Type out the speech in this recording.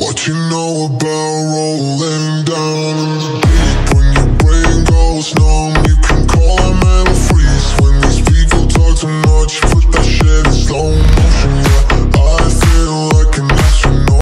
What you know about rolling?